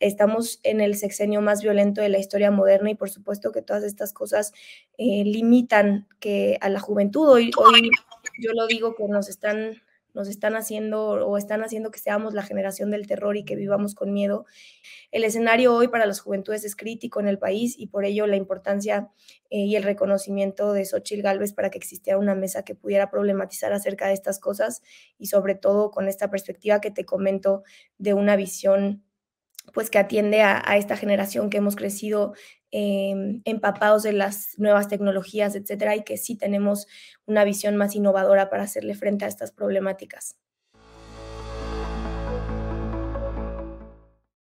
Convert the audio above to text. estamos en el sexenio más violento de la historia moderna y por supuesto que todas estas cosas limitan que a la juventud. Hoy yo lo digo que nos están haciendo o están haciendo que seamos la generación del terror y que vivamos con miedo. El escenario hoy para las juventudes es crítico en el país y por ello la importancia y el reconocimiento de Xochitl Galvez para que existiera una mesa que pudiera problematizar acerca de estas cosas y sobre todo con esta perspectiva que te comento de una visión pues que atiende a esta generación que hemos crecido empapados de las nuevas tecnologías, etcétera, y que sí tenemos una visión más innovadora para hacerle frente a estas problemáticas.